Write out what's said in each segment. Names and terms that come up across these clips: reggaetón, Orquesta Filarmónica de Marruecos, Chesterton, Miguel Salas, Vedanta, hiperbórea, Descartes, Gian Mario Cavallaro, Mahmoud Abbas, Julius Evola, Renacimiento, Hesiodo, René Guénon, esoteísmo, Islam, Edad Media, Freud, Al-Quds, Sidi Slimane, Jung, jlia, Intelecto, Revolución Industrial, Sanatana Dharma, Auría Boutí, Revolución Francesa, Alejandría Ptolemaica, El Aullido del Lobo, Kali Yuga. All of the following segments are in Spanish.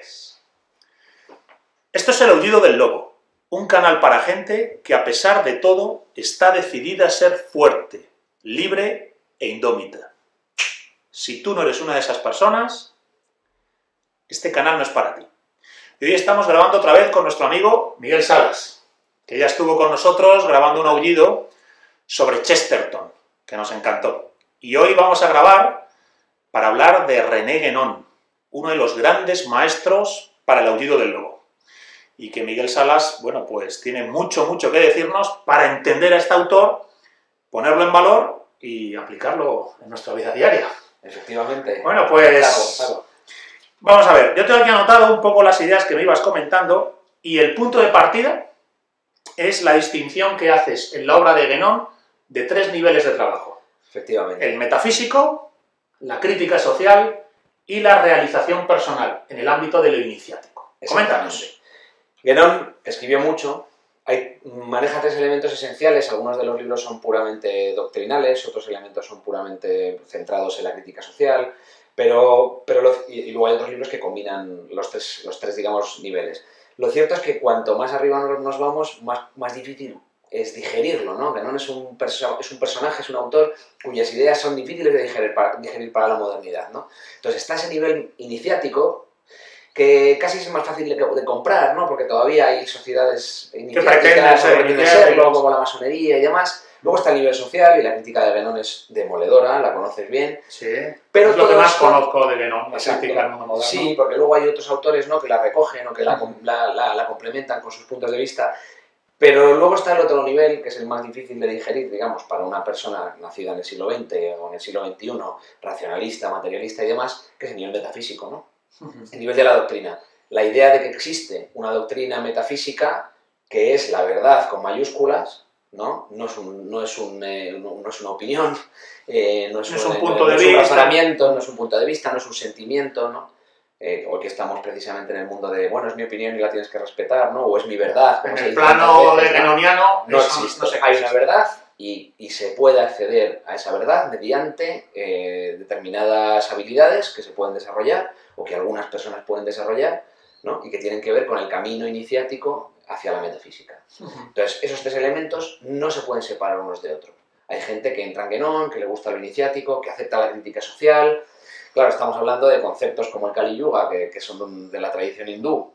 es. Esto es El Aullido del Lobo, un canal para gente que a pesar de todo está decidida a ser fuerte, libre e indómita. Si tú no eres una de esas personas, este canal no es para ti. Y hoy estamos grabando otra vez con nuestro amigo Miguel Salas, que ya estuvo con nosotros grabando un aullido sobre Chesterton, que nos encantó. Y hoy vamos a grabar para hablar de René Guénon, uno de los grandes maestros para El Aullido del Lobo. Y que Miguel Salas, bueno, pues tiene mucho que decirnos para entender a este autor, ponerlo en valor y aplicarlo en nuestra vida diaria. Efectivamente. Bueno, pues... Claro. Vamos a ver, yo tengo aquí anotado un poco las ideas que me ibas comentando y el punto de partida es la distinción que haces en la obra de Guénon de tres niveles de trabajo. Efectivamente. El metafísico, la crítica social y la realización personal en el ámbito de lo iniciático. Coméntanos. Guénon escribió mucho, maneja tres elementos esenciales, algunos de los libros son puramente doctrinales, otros elementos son puramente centrados en la crítica social... Pero luego hay otros libros que combinan los tres digamos, niveles. Lo cierto es que cuanto más arriba nos vamos, más difícil es digerirlo, ¿no? Guénon es un personaje, es un autor cuyas ideas son difíciles de digerir para la modernidad, ¿no? Entonces está ese nivel iniciático que casi es más fácil de comprar, ¿no? Porque todavía hay sociedades iniciáticas como la masonería y demás. Luego está el nivel social y la crítica de Guénon es demoledora, la conoces bien. Sí, pero es lo que más conozco de Guénon, la crítica del mundo moderno. Sí, porque luego hay otros autores, ¿no?, que la recogen o que la complementan con sus puntos de vista. Pero luego está el otro nivel, que es el más difícil de digerir, digamos, para una persona nacida en el siglo XX o en el siglo XXI, racionalista, materialista y demás, que es el nivel metafísico, ¿no? El nivel de la doctrina. La idea de que existe una doctrina metafísica que es la verdad con mayúsculas, ¿no? No es una opinión, no es un punto de vista, no es un sentimiento, ¿no? O que estamos precisamente en el mundo de, bueno, es mi opinión y la tienes que respetar, ¿no? O es mi verdad. En el plano de guénoniano no existe. No sé, hay una verdad y se puede acceder a esa verdad mediante determinadas habilidades que se pueden desarrollar o que algunas personas pueden desarrollar, ¿no? Y que tienen que ver con el camino iniciático hacia la metafísica. Entonces, esos tres elementos no se pueden separar unos de otros. Hay gente que entra en Guénon, que le gusta lo iniciático, que acepta la crítica social. Claro, estamos hablando de conceptos como el Kali Yuga, que son de la tradición hindú,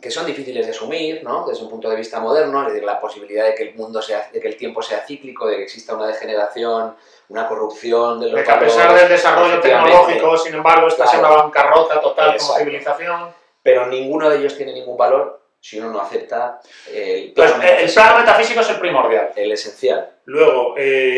que son difíciles de asumir, ¿no?, desde un punto de vista moderno, es decir, la posibilidad de que el mundo sea, de que el tiempo sea cíclico, de que exista una degeneración, una corrupción de los de que valores, a pesar del desarrollo tecnológico, sin embargo, está siendo una bancarrota total como civilización. Pero ninguno de ellos tiene ningún valor si uno no acepta el plano metafísico. El plano metafísico es el primordial. El esencial. Luego,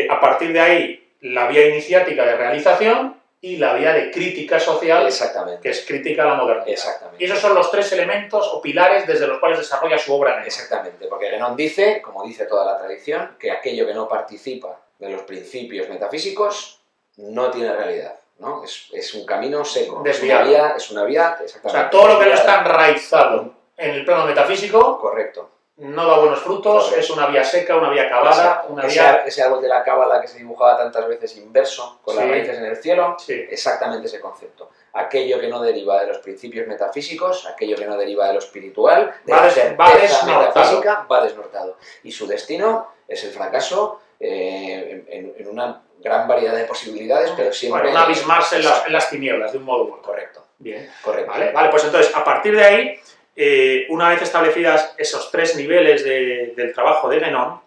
a partir de ahí, la vía iniciática de realización y la vía de crítica social, exactamente, que es crítica a la modernidad. Exactamente. Y esos son los tres elementos o pilares desde los cuales desarrolla su obra. Exactamente, porque Guénon dice, como dice toda la tradición, que aquello que no participa de los principios metafísicos no tiene realidad, ¿no? Es un camino seco. Desviado. Es una vía, exactamente. O sea, todo lo que no está enraizado en el plano metafísico, correcto, no da buenos frutos, correcto, es una vía seca, una vía cavada, ese árbol de la cábala que se dibujaba tantas veces inverso, con las raíces en el cielo, exactamente ese concepto. Aquello que no deriva de los principios metafísicos, aquello que no deriva de lo espiritual, de la certeza metafísica, va desnortado. Y su destino es el fracaso en una gran variedad de posibilidades, pero siempre... Bueno, un abismarse en las tinieblas, de un modo u otro. Correcto. Bien. Correcto. Vale, pues entonces, a partir de ahí... una vez establecidas esos tres niveles del trabajo de Guénon,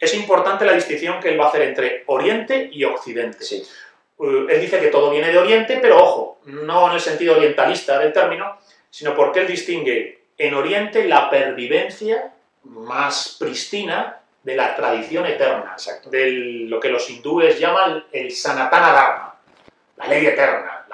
es importante la distinción que él va a hacer entre Oriente y Occidente. Sí. Él dice que todo viene de Oriente, pero ojo, no en el sentido orientalista del término, sino porque él distingue en Oriente la pervivencia más pristina de la tradición eterna, exacto, de lo que los hindúes llaman el Sanatana Dharma, la ley eterna,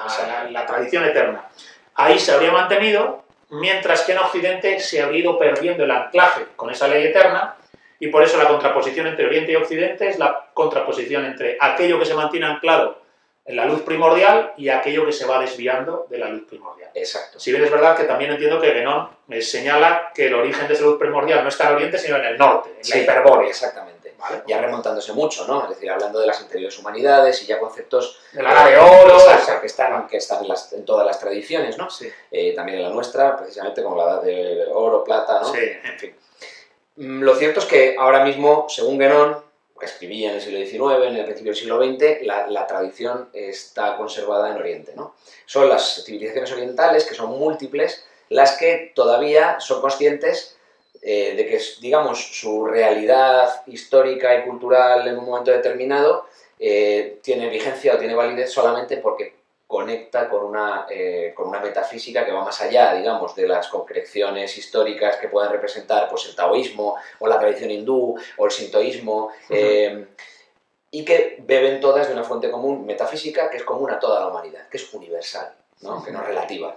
la tradición eterna. Ahí se habría mantenido, mientras que en Occidente se ha ido perdiendo el anclaje con esa ley eterna, y por eso la contraposición entre Oriente y Occidente es la contraposición entre aquello que se mantiene anclado la luz primordial y aquello que se va desviando de la luz primordial. Exacto. Si bien es verdad que también entiendo que Guénon señala que el origen de esa luz primordial no está en el oriente, sino en el norte, en la hiperbórea. Exactamente. ¿Vale? Ya remontándose mucho, ¿no? Es decir, hablando de las anteriores humanidades y ya conceptos... de la de oro... Exacto, que están en todas las tradiciones, ¿no? Sí. También en la nuestra, precisamente, como la edad de oro, plata, ¿no? Sí. En fin. Lo cierto es que ahora mismo, según Guénon, escribía en el siglo XIX, en el principio del siglo XX, la tradición está conservada en Oriente, ¿no? Son las civilizaciones orientales, que son múltiples, las que todavía son conscientes de que, digamos, su realidad histórica y cultural en un momento determinado tiene vigencia o tiene validez solamente porque conecta con una metafísica que va más allá, digamos, de las concreciones históricas que puedan representar pues, el taoísmo, o la tradición hindú, o el sintoísmo, y que beben todas de una fuente común metafísica que es común a toda la humanidad, que es universal, ¿no? Que no es relativa.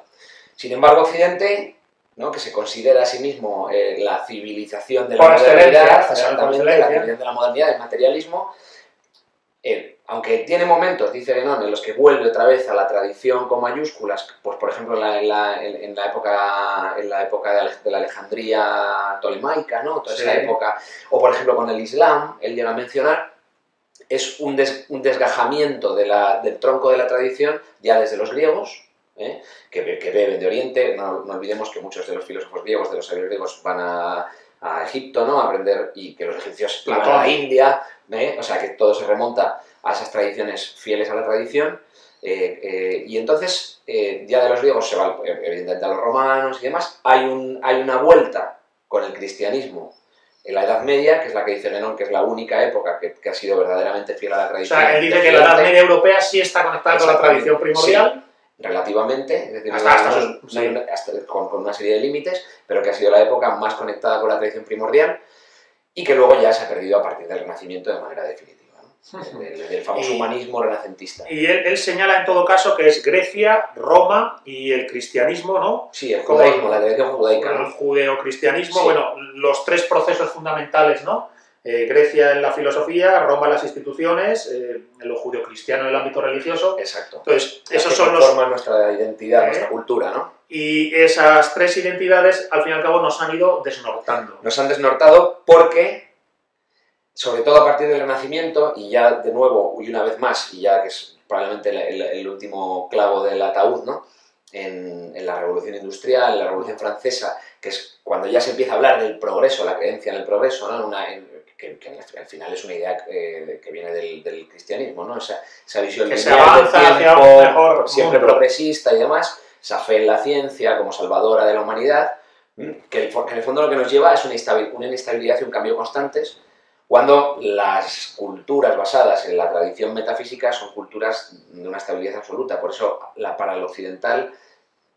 Sin embargo, Occidente, ¿no? que se considera a sí mismo la civilización de la modernidad, exactamente, la civilización de la modernidad, el materialismo, aunque tiene momentos, dice Guénon, en los que vuelve otra vez a la tradición con mayúsculas, pues por ejemplo en la época de la Alejandría Ptolemaica, ¿no? Toda esa época, o por ejemplo con el Islam, él llega a mencionar, es un desgajamiento del tronco de la tradición ya desde los griegos, que beben de Oriente. No olvidemos que muchos de los filósofos griegos, de los sabios griegos, van a Egipto, ¿no? a aprender, y que los egipcios iban a la India, o sea que todo se remonta a esas tradiciones fieles a la tradición, y entonces ya de los griegos se va evidentemente a los romanos y demás. Hay una vuelta con el cristianismo en la Edad Media, que es la que dice Guénon, que es la única época que ha sido verdaderamente fiel a la tradición. O sea, él dice que la Edad Media europea sí está conectada con la tradición primordial. Sí. Relativamente, es decir, con una serie de límites, pero que ha sido la época más conectada con la tradición primordial y que luego ya se ha perdido a partir del Renacimiento de manera definitiva, ¿no? del famoso humanismo renacentista. Y él señala en todo caso que es Grecia, Roma y el cristianismo, ¿no? Sí, el judaísmo, la tradición judaica. El judeocristianismo, bueno, los tres procesos fundamentales, ¿no? Grecia en la filosofía, Roma en las instituciones, lo judeocristiano en el ámbito religioso. Exacto. Entonces, esos son los que forman nuestra identidad, nuestra cultura, ¿no? Y esas tres identidades, al fin y al cabo, nos han ido desnortando. Nos han desnortado porque, sobre todo a partir del Renacimiento, y ya de nuevo, y una vez más, y ya que es probablemente el último clavo del ataúd, ¿no? En la Revolución Industrial, en la Revolución Francesa, que es cuando ya se empieza a hablar del progreso, la creencia en el progreso, ¿no? Que al final es una idea que viene del cristianismo, ¿no? Esa visión que se avanza hacia un mejor siempre mundo. Progresista y demás, esa fe en la ciencia como salvadora de la humanidad, que en el fondo lo que nos lleva es una inestabilidad y un cambio constantes, cuando las culturas basadas en la tradición metafísica son culturas de una estabilidad absoluta. Por eso para el occidental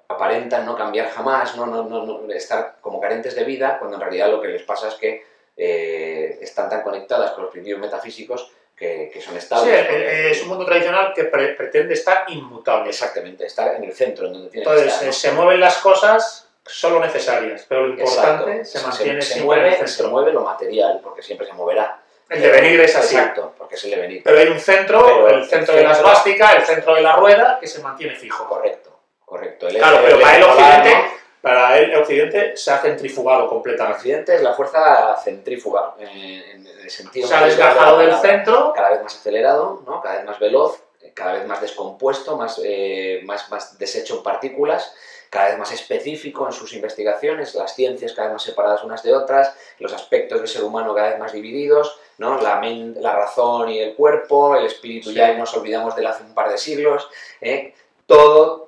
aparentan no cambiar jamás, no estar como carentes de vida, cuando en realidad lo que les pasa es que están tan conectadas con los principios metafísicos que son estables. Sí, es un mundo tradicional que pretende estar inmutable. Exactamente, estar en el centro, en donde tiene que estar, ¿no? Se mueven las cosas solo necesarias, pero lo importante se mantiene siempre en el centro. Se mueve lo material, porque siempre se moverá. El devenir es así. Exacto, porque es el devenir. Pero hay un centro, el centro de la esvástica, el centro de la rueda, que se mantiene fijo. Correcto. Claro, pero para el occidente... Para él, el Occidente se ha centrifugado completamente. El Occidente es la fuerza centrífuga, en el sentido... Se ha desgajado del centro. Cada vez más acelerado, ¿no? Cada vez más veloz, cada vez más descompuesto, más deshecho en partículas, cada vez más específico en sus investigaciones, las ciencias cada vez más separadas unas de otras, los aspectos del ser humano cada vez más divididos, ¿no? La razón y el cuerpo, el espíritu, ya nos olvidamos de él hace un par de siglos, todo...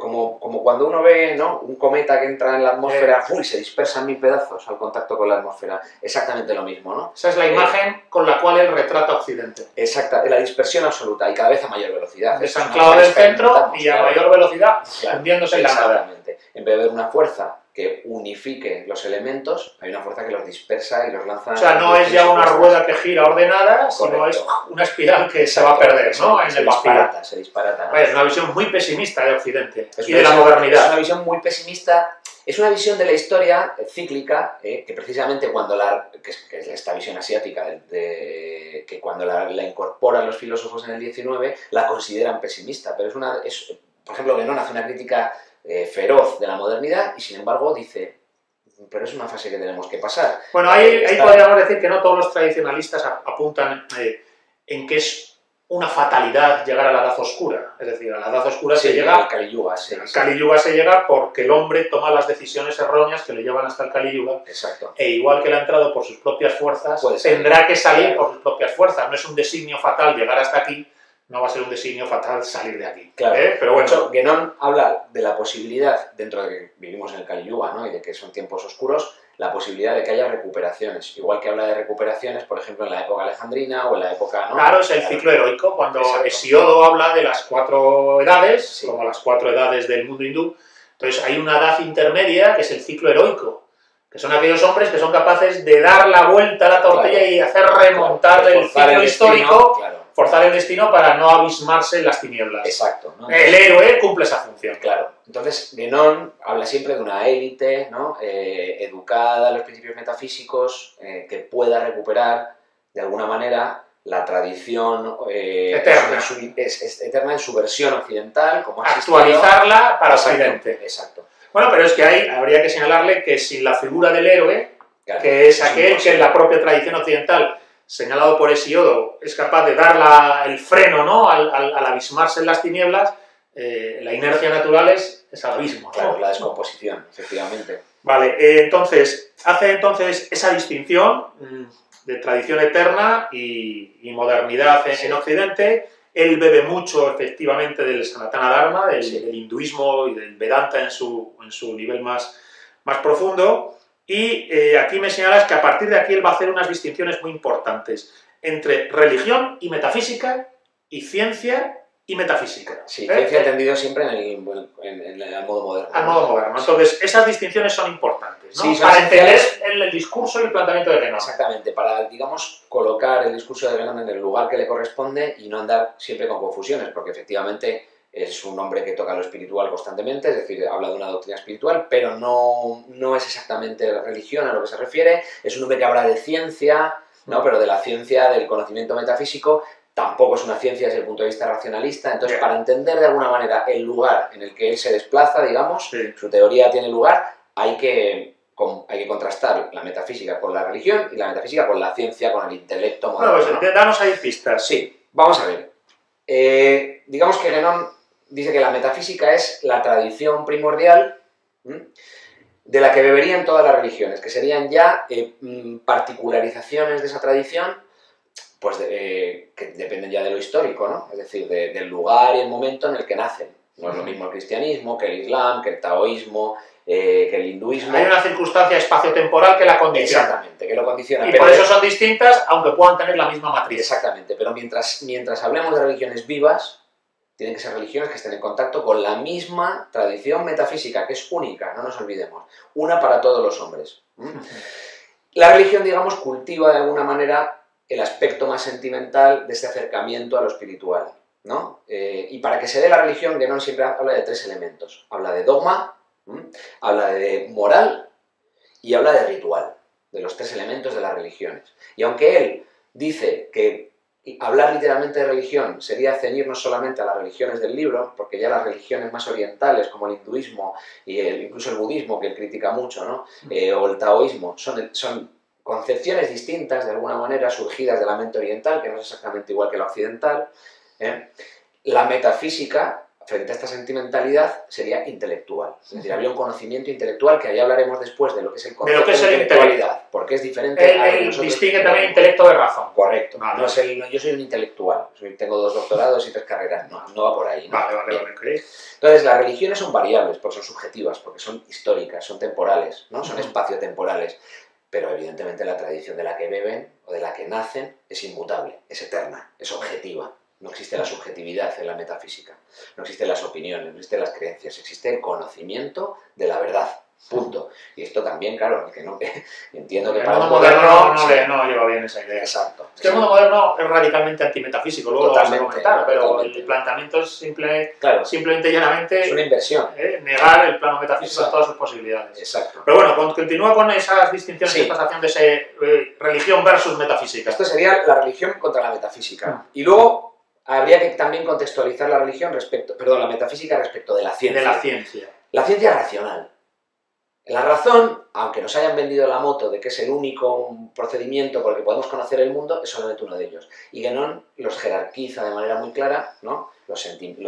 como cuando uno ve, ¿no? un cometa que entra en la atmósfera, ¡uy! Se dispersa en mil pedazos al contacto con la atmósfera. Exactamente lo mismo, ¿no? Esa es la imagen con la cual él retrata Occidente. Exacta, la dispersión absoluta y cada vez a mayor velocidad. Desanclado del centro y a mayor velocidad, hundiéndose en la nada. Exactamente. En vez de ver una fuerza que unifique los elementos, hay una fuerza que los dispersa y los lanza... O sea, no es ya una rueda que gira ordenada, sino es una espiral que se va a perder, ¿no? Se disparata, ¿no? Es una visión muy pesimista de Occidente y de la modernidad. Es una visión muy pesimista Es una visión de la historia cíclica, que precisamente cuando que es esta visión asiática, que cuando la incorporan los filósofos en el 19, la consideran pesimista, pero por ejemplo, Guénon hace una crítica feroz de la modernidad y sin embargo dice, pero es una fase que tenemos que pasar. Bueno, ahí podríamos decir que no todos los tradicionalistas apuntan en que es una fatalidad llegar a la edad oscura, es decir, a la edad oscura se llega al Kali Yuga, Kali Yuga se llega porque el hombre toma las decisiones erróneas que le llevan hasta el Kali Yuga. Exacto. E igual que él ha entrado por sus propias fuerzas, tendrá que salir por sus propias fuerzas. No es un designio fatal llegar hasta aquí, no va a ser un designio fatal salir de aquí. Claro. Pero bueno. De hecho, Guénon habla de la posibilidad, dentro de que vivimos en el Kali Yuga, ¿no?, y de que son tiempos oscuros, la posibilidad de que haya recuperaciones. Igual que habla de recuperaciones, por ejemplo, en la época alejandrina o en la época... ¿no? Claro, es el ciclo heroico, cuando Hesiodo habla de las 4 edades, como las 4 edades del mundo hindú. Entonces hay una edad intermedia que es el ciclo heroico, que son aquellos hombres que son capaces de dar la vuelta a la tortilla y hacer remontar el ciclo histórico, forzar el destino para no abismarse en las tinieblas. Exacto, ¿no? El héroe cumple esa función. Claro. Entonces, Guénon habla siempre de una élite, ¿no?, educada en los principios metafísicos, que pueda recuperar, de alguna manera, la tradición eterna. Es eterna en su versión occidental, como actualizarla para Occidente. Exacto. Bueno, pero es que ahí habría que señalarle que sin la figura del héroe, que es aquel que en la propia tradición occidental, señalado por Hesiodo, es capaz de dar el freno, ¿no?, al abismarse en las tinieblas, la inercia natural es al abismo. Claro, la descomposición, efectivamente. Vale, hace entonces esa distinción de tradición eterna y modernidad en Occidente. Él bebe mucho, efectivamente, del Sanatana Dharma, del hinduismo y del Vedanta en su nivel más profundo. Y aquí me señalas que a partir de aquí él va a hacer unas distinciones muy importantes entre religión y metafísica y ciencia y metafísica. Sí, ciencia entendido siempre en el modo moderno. Al modo moderno. Entonces, esas distinciones son importantes, ¿no? Sí, para entender el discurso y el planteamiento de Guénon. Exactamente, para, digamos, colocar el discurso de Guénon en el lugar que le corresponde y no andar siempre con confusiones, porque efectivamente es un hombre que toca lo espiritual constantemente, es decir, habla de una doctrina espiritual, pero no es exactamente religión a lo que se refiere. Es un hombre que habla de ciencia, ¿no?, pero de la ciencia del conocimiento metafísico. Tampoco es una ciencia desde el punto de vista racionalista. Entonces, para entender de alguna manera el lugar en el que él se desplaza, digamos, su teoría tiene lugar, hay que contrastar la metafísica con la religión y la metafísica con la ciencia, con el intelecto moderno. Bueno, pues, ¿no?, danos ahí pistas. Sí, vamos a ver. Digamos que Guénon dice que la metafísica es la tradición primordial de la que beberían todas las religiones, que serían ya particularizaciones de esa tradición, pues que dependen ya de lo histórico, ¿no?, es decir, del lugar y el momento en el que nacen. No es lo mismo el cristianismo que el islam, que el taoísmo, que el hinduismo. Hay una circunstancia espaciotemporal que la condiciona. Exactamente, que lo condiciona. Y pero por eso son distintas, aunque puedan tener la misma matriz. Exactamente, pero mientras hablemos de religiones vivas, tienen que ser religiones que estén en contacto con la misma tradición metafísica, que es única, no nos olvidemos, una para todos los hombres. La religión, digamos, cultiva de alguna manera el aspecto más sentimental de este acercamiento a lo espiritual, ¿no? Y para que se dé la religión, Guénon siempre habla de 3 elementos. Habla de dogma, habla de moral y habla de ritual, de los 3 elementos de las religiones. Y aunque él dice que hablar literalmente de religión sería ceñirnos solamente a las religiones del libro, porque ya las religiones más orientales, como el hinduismo y incluso el budismo, que él critica mucho, ¿no?, o el taoísmo, son concepciones distintas, de alguna manera, surgidas de la mente oriental, que no es exactamente igual que la occidental, ¿eh? La metafísica, frente a esta sentimentalidad, sería intelectual. Es decir, habría un conocimiento intelectual, que ahí hablaremos después de lo que es el concepto de intelectualidad, porque es diferente a lo que nosotros... Distingue también intelecto de razón. Correcto. Vale. No es yo soy un intelectual, tengo 2 doctorados y 3 carreras, no va por ahí, ¿no? Vale. Entonces, las religiones son variables, porque son subjetivas, porque son históricas, son temporales, ¿no? Son espaciotemporales, pero evidentemente la tradición de la que beben o de la que nacen es inmutable, es eterna, es objetiva. No existe la subjetividad en la metafísica, no existen las opiniones, no existen las creencias, existe el conocimiento de la verdad, Punto. Y esto también, claro, que no, entiendo que para el mundo moderno no lleva bien esa idea. Exacto. Es que el mundo moderno es radicalmente antimetafísico, luego lo vamos a comentar, pero totalmente. El planteamiento es simple, claro, simplemente y llanamente es una inversión. Negar el plano metafísico en todas sus posibilidades. Exacto. Pero bueno, continúa con esas distinciones que estás haciendo de religión versus metafísica. Esto sería la religión contra la metafísica. Y luego habría que también contextualizar la religión respecto, perdón, la metafísica respecto de la ciencia. De la ciencia. La ciencia racional. La razón, aunque nos hayan vendido la moto de que es el único procedimiento por el que podemos conocer el mundo, es solamente uno de ellos. Y Guénon los jerarquiza de manera muy clara, ¿no? Lo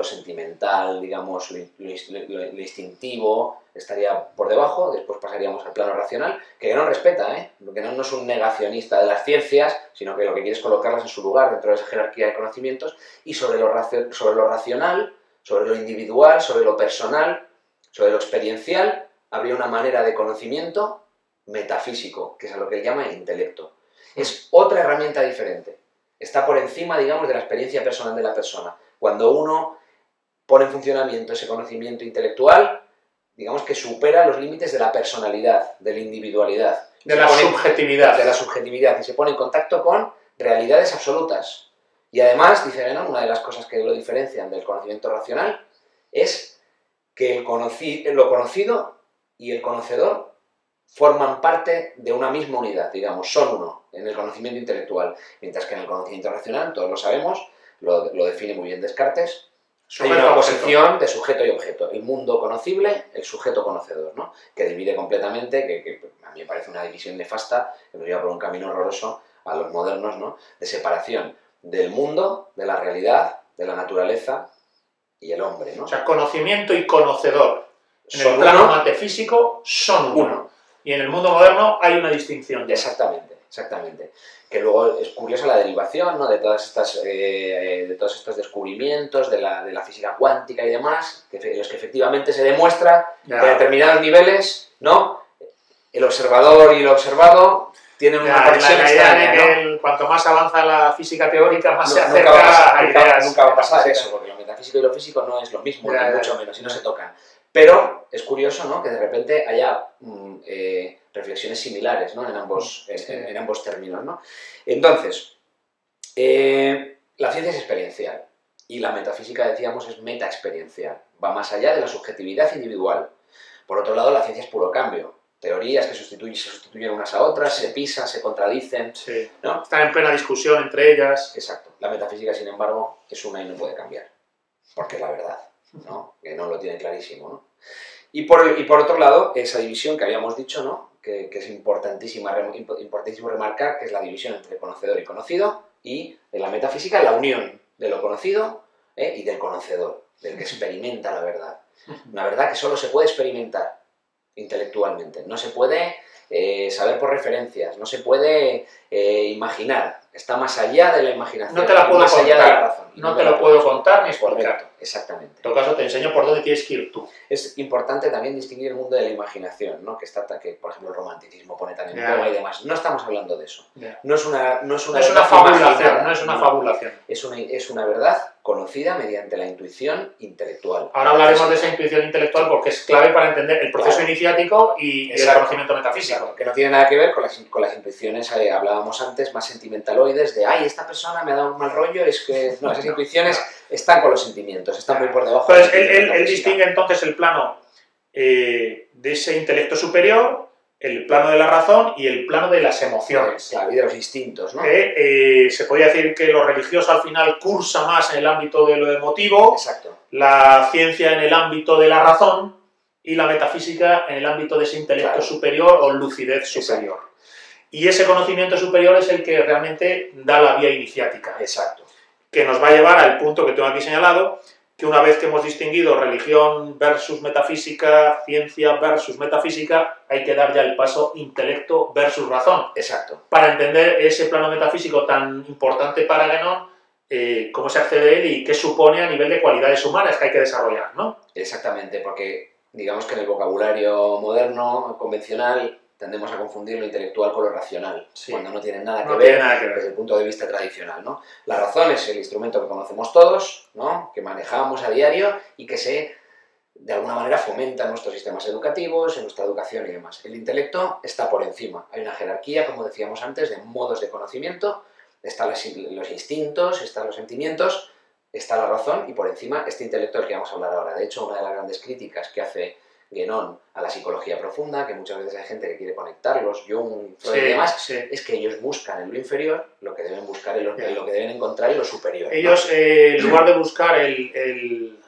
sentimental, digamos, lo instintivo estaría por debajo, después pasaríamos al plano racional, que Guénon respeta, ¿eh? Guénon no es un negacionista de las ciencias, sino que lo que quiere es colocarlas en su lugar dentro de esa jerarquía de conocimientos, y sobre lo racional, sobre lo individual, sobre lo personal, sobre lo experiencial, habría una manera de conocimiento metafísico, que es a lo que él llama intelecto. Es otra herramienta diferente. Está por encima, digamos, de la experiencia personal de la persona. Cuando uno pone en funcionamiento ese conocimiento intelectual, digamos que supera los límites de la personalidad, de la individualidad. De la subjetividad. De la subjetividad. Y se pone en contacto con realidades absolutas. Y además, dice Guénon, una de las cosas que lo diferencian del conocimiento racional es que lo conocido y el conocedor forman parte de una misma unidad, digamos, son uno en el conocimiento intelectual, mientras que en el conocimiento racional, todos lo sabemos, lo define muy bien Descartes, hay una oposición de sujeto y objeto, el mundo conocible, el sujeto conocedor, ¿no? Que divide completamente, que a mí me parece una división nefasta, que nos lleva por un camino horroroso a los modernos, ¿no? De separación del mundo, de la realidad, de la naturaleza y el hombre, ¿no? O sea, conocimiento y conocedor. En el plano metafísico son uno. Y en el mundo moderno hay una distinción. Exactamente, exactamente. Que luego es curiosa la derivación, ¿no? De todos estos descubrimientos, de la física cuántica y demás, en los que efectivamente se demuestra que a determinados niveles, ¿no? El observador y el observado tienen una conexión extraña, ¿no? Cuanto más avanza la física teórica, más se acerca a ideas. Nunca va a pasar eso, porque lo metafísico y lo físico no es lo mismo, ni mucho menos, y no se tocan. Pero es curioso, ¿no? Que de repente haya reflexiones similares, ¿no? En ambos términos, ¿no? Entonces, la ciencia es experiencial y la metafísica, decíamos, es metaexperiencial. Va más allá de la subjetividad individual. Por otro lado, la ciencia es puro cambio. Teorías que se sustituyen unas a otras, se pisan, se contradicen, ¿no? Están en plena discusión entre ellas. Exacto. La metafísica, sin embargo, es una y no puede cambiar, porque es la verdad, ¿no? Que no lo tiene clarísimo, ¿no? Y por otro lado, esa división que habíamos dicho, ¿no? Que es importantísimo remarcar, que es la división entre conocedor y conocido, y en la metafísica la unión de lo conocido y del conocedor, del que experimenta la verdad. Una verdad que solo se puede experimentar intelectualmente, no se puede saber por referencias, no se puede imaginar, está más allá de la imaginación, no te lo puedo contar ni explicar. Exactamente. En todo caso te enseño por dónde tienes que ir tú. Es importante también distinguir el mundo de la imaginación, ¿no? que por ejemplo el romanticismo pone tan en broma y demás. No estamos hablando de eso. No es una fabulación. Es una verdad conocida mediante la intuición intelectual. Ahora hablaremos de esa intuición intelectual porque es clave para entender el proceso iniciático y el conocimiento metafísico. Exacto. Que no tiene nada que ver con las intuiciones, hablábamos antes, más sentimentaloides, de ay, esta persona me ha dado un mal rollo, es que no, esas intuiciones están con los sentimientos, están muy por debajo. Entonces, él distingue entonces el plano de ese intelecto superior, el plano de la razón y el plano de las emociones. Claro, y de los instintos, ¿no? Se podría decir que lo religioso al final cursa más en el ámbito de lo emotivo, la ciencia en el ámbito de la razón y la metafísica en el ámbito de ese intelecto superior o lucidez superior. Y ese conocimiento superior es el que realmente da la vía iniciática. Exacto. Que nos va a llevar al punto que tengo aquí señalado, que una vez que hemos distinguido religión versus metafísica, ciencia versus metafísica, hay que dar ya el paso intelecto versus razón. Exacto. Para entender ese plano metafísico tan importante para Guénon, cómo se accede a él y qué supone a nivel de cualidades humanas que hay que desarrollar, ¿no? Exactamente, porque digamos que en el vocabulario moderno, convencional, tendemos a confundir lo intelectual con lo racional, cuando no tienen nada que ver desde el punto de vista tradicional, ¿no? La razón es el instrumento que conocemos todos, ¿no? Que manejamos a diario y que se de alguna manera fomenta nuestros sistemas educativos, nuestra educación y demás. El intelecto está por encima. Hay una jerarquía, como decíamos antes, de modos de conocimiento. Están los instintos, están los sentimientos, está la razón y por encima este intelecto del que vamos a hablar ahora. De hecho, una de las grandes críticas que hace Guénon a la psicología profunda, que muchas veces hay gente que quiere conectarlos, Jung, Freud y demás, es que ellos buscan en lo inferior lo que deben buscar en lo que deben encontrar en lo superior. Ellos, en lugar de buscar el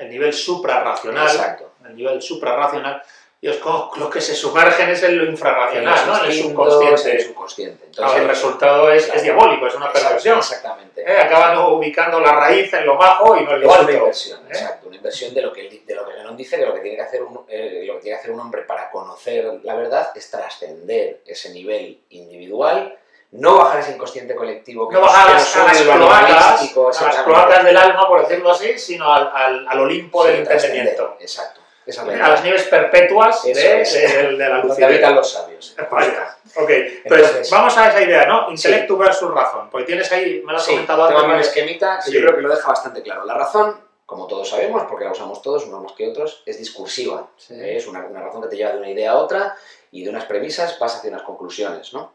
nivel suprarracional, el nivel suprarracional, ellos lo que se sumergen es en lo infrarracional, en el subconsciente. En el subconsciente. Entonces, el resultado es diabólico, es una perversión. Exactamente. Acaban ubicando la raíz en lo bajo y no en lo alto. Es una inversión, exacto. Una inversión de lo que Guénon dice, que lo que tiene que hacer un hombre para conocer la verdad es trascender ese nivel individual, no bajar ese inconsciente colectivo. No bajar a las cloacas del alma, por decirlo así, sino al Olimpo del entendimiento. Exacto. A las nieves perpetuas de la luz. Habitan los sabios. Vaya. Ok, entonces vamos a esa idea, ¿no? Intelecto versus razón. Porque tienes ahí, me lo has comentado antes. Tengo un esquemita que yo creo que lo deja bastante claro. La razón, como todos sabemos, porque la usamos todos, unos más que otros, es discursiva. Sí. Es una razón que te lleva de una idea a otra y de unas premisas pasa hacia unas conclusiones, ¿no?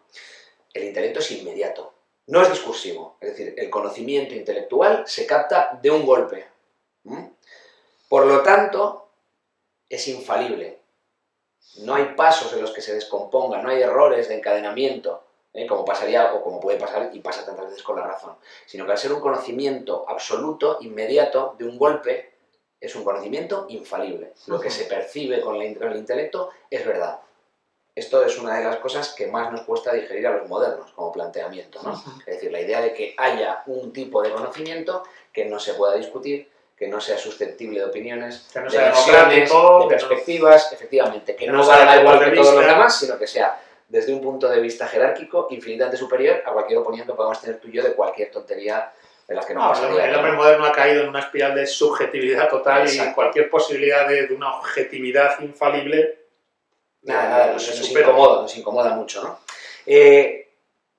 El intelecto es inmediato, no es discursivo. Es decir, el conocimiento intelectual se capta de un golpe. ¿Mm? Por lo tanto, es infalible. No hay pasos en los que se descomponga, no hay errores de encadenamiento, como pasaría o como puede pasar y pasa tantas veces con la razón, sino que al ser un conocimiento absoluto, inmediato, de un golpe, es un conocimiento infalible. Lo que se percibe con el intelecto es verdad. Esto es una de las cosas que más nos cuesta digerir a los modernos como planteamiento, ¿no? Es decir, la idea de que haya un tipo de conocimiento que no se pueda discutir, que no sea susceptible de opiniones, que no sea democrático, de perspectivas, efectivamente, que no valga igual que todos los demás, sino que sea desde un punto de vista jerárquico infinitamente superior a cualquier opinión que podamos tener tú y yo de cualquier tontería de las que nos pasa. El hombre moderno ha caído en una espiral de subjetividad total y cualquier posibilidad de una objetividad infalible nos incomoda mucho, ¿no?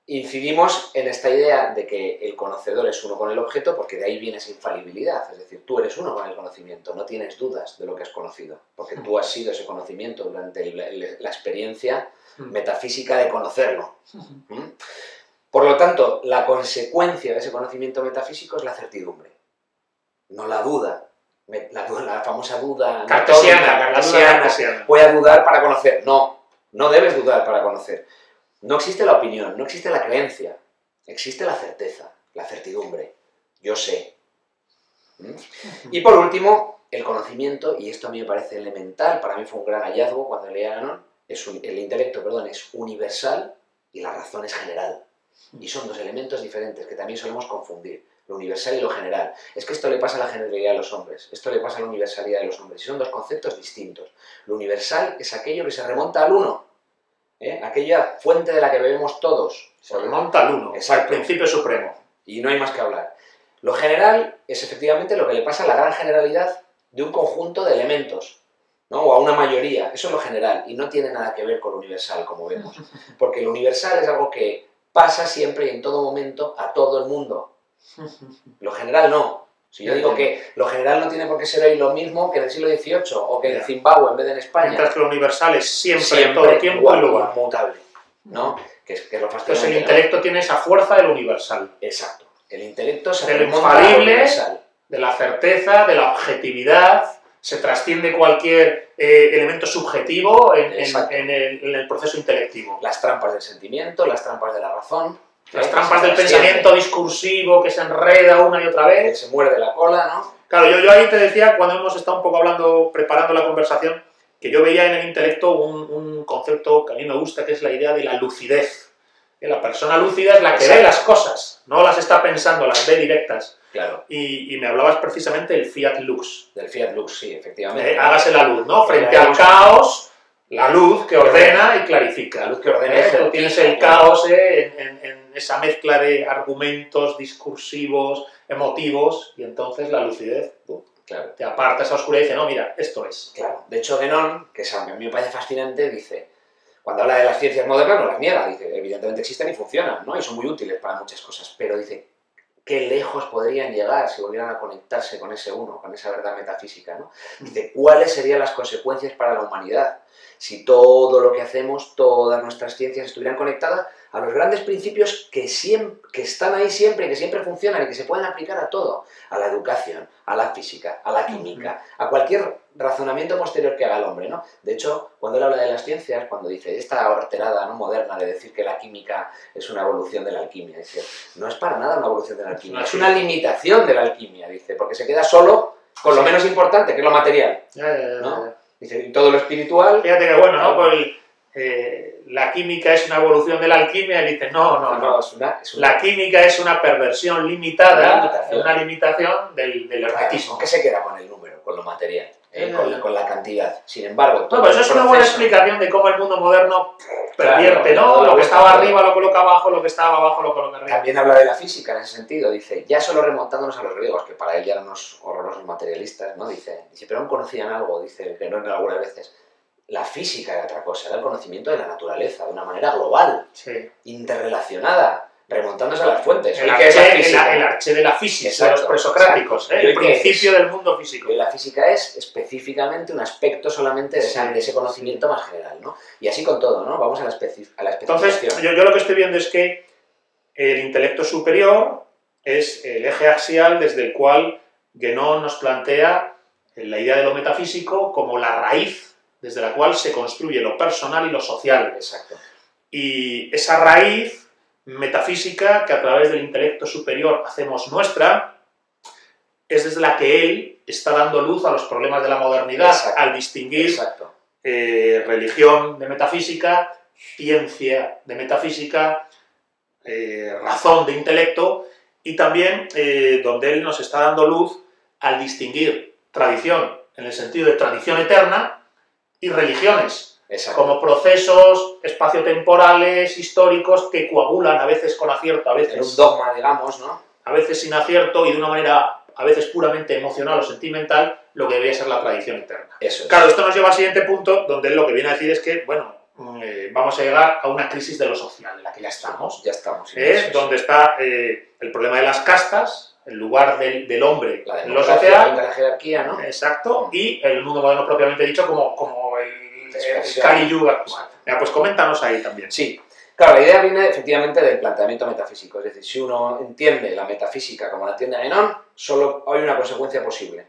Incidimos en esta idea de que el conocedor es uno con el objeto porque de ahí viene esa infalibilidad, es decir, tú eres uno con el conocimiento, no tienes dudas de lo que has conocido, porque tú has sido ese conocimiento durante la experiencia metafísica de conocerlo. Por lo tanto, la consecuencia de ese conocimiento metafísico es la certidumbre, no la duda. La famosa duda cartesiana. Voy a dudar para conocer. No, no debes dudar para conocer. No existe la opinión, no existe la creencia, existe la certeza, la certidumbre. Yo sé. Y por último, el conocimiento, y esto a mí me parece elemental, para mí fue un gran hallazgo cuando leía a Guénon, el intelecto, es universal y la razón es general. Y son dos elementos diferentes que también solemos confundir, lo universal y lo general. Es que esto le pasa a la generalidad de los hombres, esto le pasa a la universalidad de los hombres, y son dos conceptos distintos. Lo universal es aquello que se remonta al uno. Aquella fuente de la que bebemos todos. Se remonta al uno, al principio supremo. Y no hay más que hablar. Lo general es efectivamente lo que le pasa a la gran generalidad de un conjunto de elementos, ¿no? O a una mayoría. Eso es lo general y no tiene nada que ver con lo universal, como vemos. Porque lo universal es algo que pasa siempre y en todo momento a todo el mundo. Lo general no. Si yo digo que lo general no tiene por qué ser hoy lo mismo que en el siglo XVIII o que en Zimbabue en vez de en España. Mientras que lo universal es siempre todo el tiempo igual, lugar. Inmutable, ¿no? Que es lo fascinante. Entonces el intelecto tiene esa fuerza del universal. Exacto. El intelecto se remonta al universal. De la certeza, de la objetividad, se trasciende cualquier elemento subjetivo en el proceso intelectivo. Las trampas del sentimiento, las trampas de la razón. Las trampas del pensamiento discursivo que se enreda una y otra vez. Que se muerde la cola, ¿no? Claro, yo ahí te decía, cuando hemos estado un poco hablando, preparando la conversación, que yo veía en el intelecto un concepto que a mí me gusta, que es la idea de la lucidez. Que la persona lúcida es la que ve las cosas, no las está pensando, las ve directas. Claro. Y me hablabas precisamente del fiat lux. Del fiat lux, sí, efectivamente. Hágase la luz, ¿no? Frente al caos... La luz que ordena y clarifica. La luz que ordena y tienes el caos en esa mezcla de argumentos discursivos, emotivos, y entonces la lucidez te aparta esa oscuridad y dice, no, mira, esto es. Claro. De hecho, Guénon, que a mí me parece fascinante, dice, cuando habla de las ciencias modernas no las niega, dice, evidentemente existen y funcionan, ¿no? Y son muy útiles para muchas cosas, pero dice, qué lejos podrían llegar si volvieran a conectarse con ese uno, con esa verdad metafísica, ¿no? Dice, ¿cuáles serían las consecuencias para la humanidad si todo lo que hacemos, todas nuestras ciencias estuvieran conectadas a los grandes principios que siempre, que están ahí siempre, que siempre funcionan y que se pueden aplicar a todo, a la educación, a la física, a la química, a cualquier razonamiento posterior que haga el hombre, ¿no? De hecho, cuando él habla de las ciencias, cuando dice esta horterada no moderna de decir que la química es una evolución de la alquimia, dice, no es para nada una evolución de la alquimia, es una limitación de la alquimia, dice, porque se queda solo con lo menos importante, que es lo material, ¿no? Dice, todo lo espiritual... Fíjate que bueno, ¿no? Pues la química es una evolución de la alquimia, y dice, no. La química es una perversión limitada, una limitación del hermetismo. ¿Qué se queda con el número, con lo material? Con la cantidad. Sin embargo... No, pero eso es una buena explicación de cómo el mundo moderno pervierte, ¿no? Lo que estaba arriba lo coloca abajo, lo que estaba abajo lo coloca arriba. También habla de la física en ese sentido. Dice, ya solo remontándonos a los griegos, que para él ya eran unos horrorosos materialistas, ¿no? Dice, pero aún conocían algo, dice, que no en algunas veces. La física era otra cosa, era el conocimiento de la naturaleza, de una manera global, interrelacionada. Remontándose a las fuentes. El arché de la física, exacto, de los presocráticos, el principio del mundo físico. Y la física es específicamente un aspecto solamente de, de ese conocimiento más general, ¿no? Y así con todo, ¿no? Vamos a la especificación. Entonces, yo lo que estoy viendo es que el intelecto superior es el eje axial desde el cual Guénon nos plantea la idea de lo metafísico como la raíz desde la cual se construye lo personal y lo social. Exacto. Y esa raíz metafísica que a través del intelecto superior hacemos nuestra, es desde la que él está dando luz a los problemas de la modernidad, al distinguir religión de metafísica, ciencia de metafísica, razón de intelecto, y también donde él nos está dando luz al distinguir tradición, en el sentido de tradición eterna, y religiones. Exacto. Como procesos espaciotemporales, históricos, que coagulan a veces con acierto, a veces... En un dogma, digamos, ¿no? A veces sin acierto y de una manera, a veces puramente emocional o sentimental, lo que debería ser la tradición eterna. Eso es. Claro, esto nos lleva al siguiente punto, donde él lo que viene a decir es que, bueno, vamos a llegar a una crisis de lo social, en la que ya estamos. Ya estamos. Es donde está el problema de las castas, el lugar del hombre en lo social. La jerarquía, ¿no? Exacto. Y el mundo moderno propiamente dicho como el Kali Yuga. Pues coméntanos ahí también. Sí. Claro, la idea viene efectivamente del planteamiento metafísico. Es decir, si uno entiende la metafísica como la entiende Guénon, solo hay una consecuencia posible.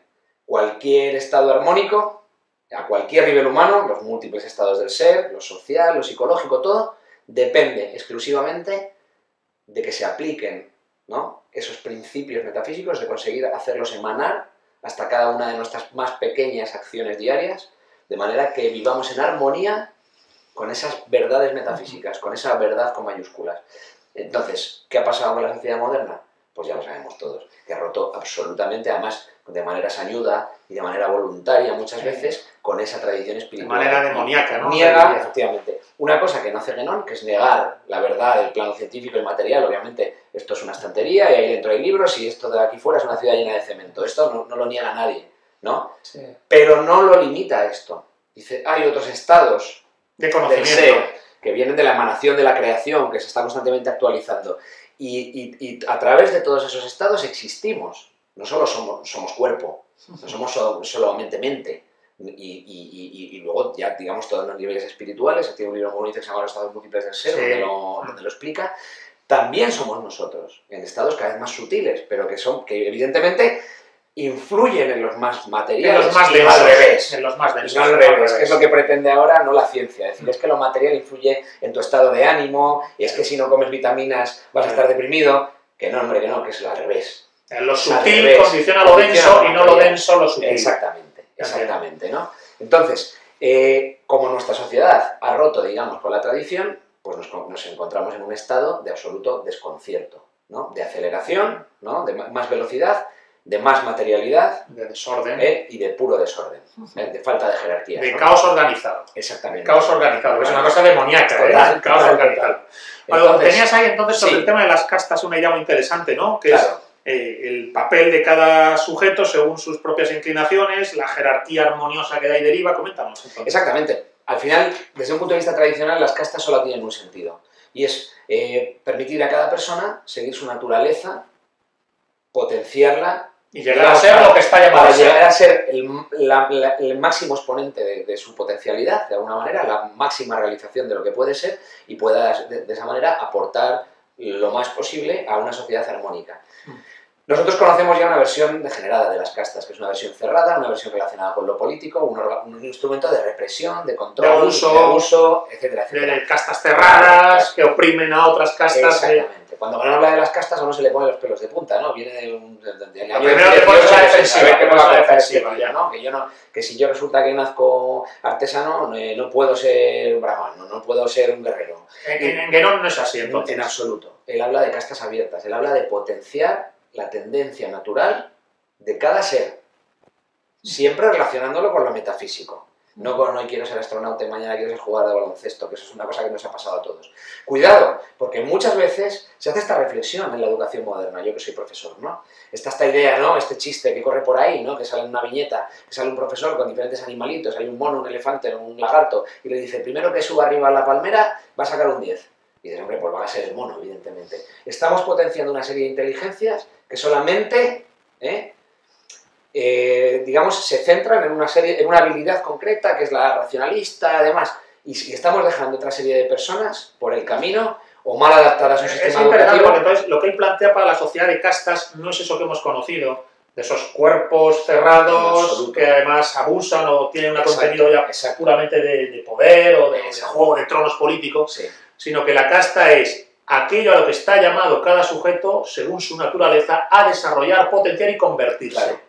Cualquier estado armónico, a cualquier nivel humano, los múltiples estados del ser, lo social, lo psicológico, todo, depende exclusivamente de que se apliquen, ¿no?, esos principios metafísicos, de conseguir hacerlos emanar hasta cada una de nuestras más pequeñas acciones diarias, de manera que vivamos en armonía con esas verdades metafísicas, con esa verdad con mayúsculas. Entonces, ¿qué ha pasado con la sociedad moderna? Pues ya lo sabemos todos, que ha roto absolutamente, además de manera sañuda y de manera voluntaria muchas veces, con esa tradición espiritual. De manera demoníaca, ¿no? Niega, efectivamente. Una cosa que no hace Guénon, que es negar la verdad del plano científico y material. Obviamente, esto es una estantería y ahí dentro hay libros y esto de aquí fuera es una ciudad llena de cemento. Esto no lo niega nadie, ¿no? Sí. Pero no lo limita a esto. Dice, hay otros estados de conocimiento del ser, que vienen de la emanación de la creación, que se está constantemente actualizando. Y a través de todos esos estados existimos. No solo somos cuerpo, no somos solamente mente. Y luego ya, digamos, todos los niveles espirituales, tiene un libro muy bonito que se llama Los estados múltiples del ser, donde lo explica. También somos nosotros, en estados cada vez más sutiles, pero que evidentemente influyen en los más materiales, en los más densos, al revés. En los más densos, al revés, que es lo que pretende ahora no la ciencia. Es decir, es que lo material influye en tu estado de ánimo, y es que si no comes vitaminas vas a estar deprimido. Que no, hombre, que no, que es al revés. Lo sutil condiciona lo denso y no lo denso lo sutil. Exactamente, ¿no? Entonces, como nuestra sociedad ha roto, digamos, con la tradición, pues nos encontramos en un estado de absoluto desconcierto, ¿no? De aceleración, ¿no? De más velocidad, de más materialidad, de desorden, y de puro desorden, de falta de jerarquía. De caos organizado. Exactamente. Caos organizado, que es una cosa demoníaca, total, caos organizado. Entonces, tenías ahí entonces sobre el tema de las castas una idea muy interesante, ¿no? Que es el papel de cada sujeto según sus propias inclinaciones, la jerarquía armoniosa que de ahí deriva. Coméntanos, entonces. Exactamente. Al final, desde un punto de vista tradicional, las castas solo tienen un sentido. Y es permitir a cada persona seguir su naturaleza potenciarla y llegar a ser lo que está llamado. Para llegar a ser el máximo exponente de su potencialidad, de alguna manera, la máxima realización de lo que puede ser, y pueda de esa manera aportar lo más posible a una sociedad armónica. Nosotros conocemos ya una versión degenerada de las castas, que es una versión cerrada, una versión relacionada con lo político, un instrumento de represión, de control, de abuso, etcétera, etcétera. De castas cerradas que oprimen a otras castas. Exactamente. Cuando uno habla de las castas, a uno se le ponen los pelos de punta, ¿no? Viene de un... Primero le pones la defensiva, que la defensiva ya, ¿no? Que si yo resulta que nazco artesano, no puedo ser brahman, no puedo ser un guerrero. En Guénon no es así, entonces. En absoluto. Él habla de castas abiertas, él habla de potenciar la tendencia natural de cada ser, siempre relacionándolo con lo metafísico. No con hoy quiero ser astronauta y mañana quiero ser jugador de baloncesto, que eso es una cosa que nos ha pasado a todos. Cuidado, porque muchas veces se hace esta reflexión en la educación moderna, yo que soy profesor, ¿no? Está esta idea, ¿no? Este chiste que corre por ahí, ¿no? Que sale en una viñeta, que sale un profesor con diferentes animalitos, hay un mono, un elefante, un lagarto, y le dice, primero que suba arriba a la palmera va a sacar un 10. Y dices, hombre, pues va a ser el mono, evidentemente. Estamos potenciando una serie de inteligencias que solamente, digamos, se centran en una habilidad concreta, que es la racionalista, además. Y estamos dejando otra serie de personas por el camino, o mal adaptadas a su sistema educativo. Porque entonces lo que él plantea para la sociedad de castas no es eso que hemos conocido, de esos cuerpos cerrados que además abusan o tienen un contenido ya puramente de poder o de juego de tronos político. Sí. Sino que la casta es aquello a lo que está llamado cada sujeto, según su naturaleza, a desarrollar, potenciar y convertirse. Claro,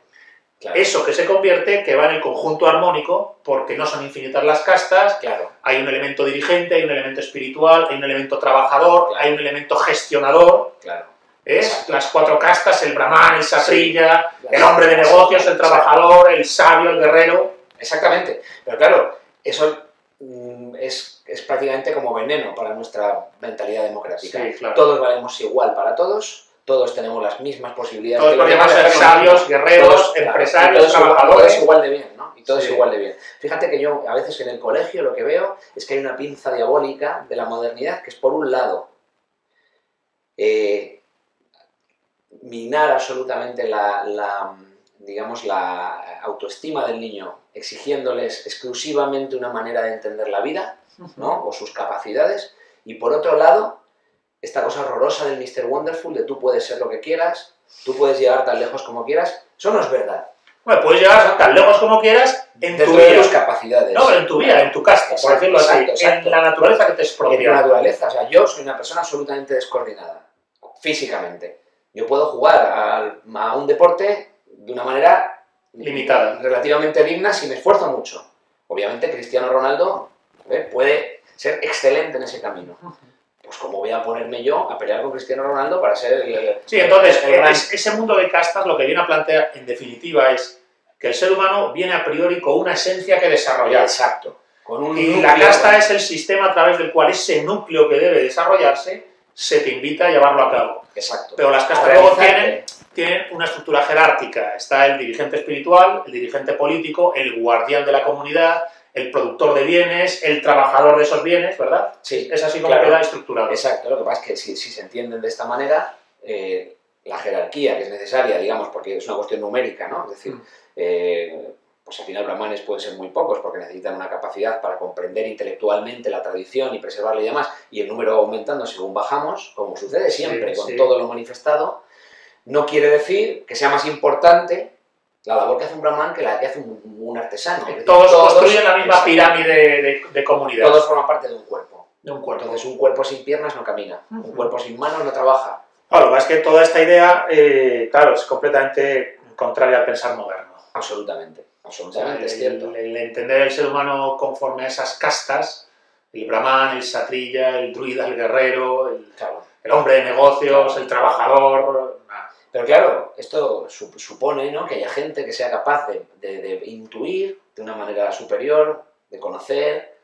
claro. Eso que se convierte, que va en el conjunto armónico, porque no son infinitas las castas, claro. Hay un elemento dirigente, hay un elemento espiritual, hay un elemento trabajador, claro. Hay un elemento gestionador. Claro. ¿Es? Las cuatro castas, el brahman, el satrilla, sí, el hombre de negocios, el trabajador, el sabio, el guerrero. Exactamente. Pero claro, eso es prácticamente como veneno para nuestra mentalidad democrática. Sí, claro. Todos valemos igual para todos, todos tenemos las mismas posibilidades. Todos podemos ser sabios, guerreros, todos, empresarios, claro, todos trabajadores. Todos igual de bien, ¿no? Y todos igual de bien. Fíjate que yo a veces en el colegio lo que veo es que hay una pinza diabólica de la modernidad que es, por un lado, minar absolutamente la autoestima del niño, exigiéndoles exclusivamente una manera de entender la vida, ¿no? O sus capacidades, y por otro lado, esta cosa horrorosa del Mr. Wonderful, de tú puedes ser lo que quieras, tú puedes llegar tan lejos como quieras, eso no es verdad. Bueno, puedes llegar tan lejos como quieras en tu vida. Tus capacidades. No, en tu vida, en tu casta, exacto, por decirlo así, exacto. En la naturaleza que te expropia. En la naturaleza, o sea, yo soy una persona absolutamente descoordinada, físicamente. Yo puedo jugar a un deporte de una manera limitada, relativamente digna, si me esfuerzo mucho. Obviamente Cristiano Ronaldo puede ser excelente en ese camino. Pues ¿cómo voy a ponerme yo a pelear con Cristiano Ronaldo para ser el... Sí, entonces ese mundo de castas lo que viene a plantear en definitiva es que el ser humano viene a priori con una esencia que desarrollar. Exacto. Con un núcleo, la casta es el sistema a través del cual ese núcleo que debe desarrollarse se te invita a llevarlo a cabo. Exacto. Pero las castas luego tienen una estructura jerárquica. Está el dirigente espiritual, el dirigente político, el guardián de la comunidad, el productor de bienes, el trabajador de esos bienes, ¿verdad? Sí. Es así como queda estructurado. Exacto. Lo que pasa es que si se entienden de esta manera, la jerarquía que es necesaria, digamos, porque es una cuestión numérica, ¿no? Es decir, pues al final brahmanes pueden ser muy pocos porque necesitan una capacidad para comprender intelectualmente la tradición y preservarla y demás, y el número va aumentando según bajamos, como sucede siempre con todo lo manifestado. No quiere decir que sea más importante la labor que hace un brahman que la que hace un artesano. Todos construyen la misma pirámide de comunidad. Todos forman parte de un cuerpo. Entonces un cuerpo sin piernas no camina, un cuerpo sin manos no trabaja. Claro, lo que pasa es que toda esta idea, claro, es completamente contraria al pensar moderno. Absolutamente, absolutamente, es cierto. El entender el ser humano conforme a esas castas, el brahman, el satrilla, el druida, el guerrero, el hombre de negocios, el trabajador... Pero claro, esto supone, ¿no?, que haya gente que sea capaz de intuir de una manera superior, de conocer